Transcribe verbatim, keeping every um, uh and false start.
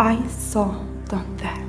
I saw down there.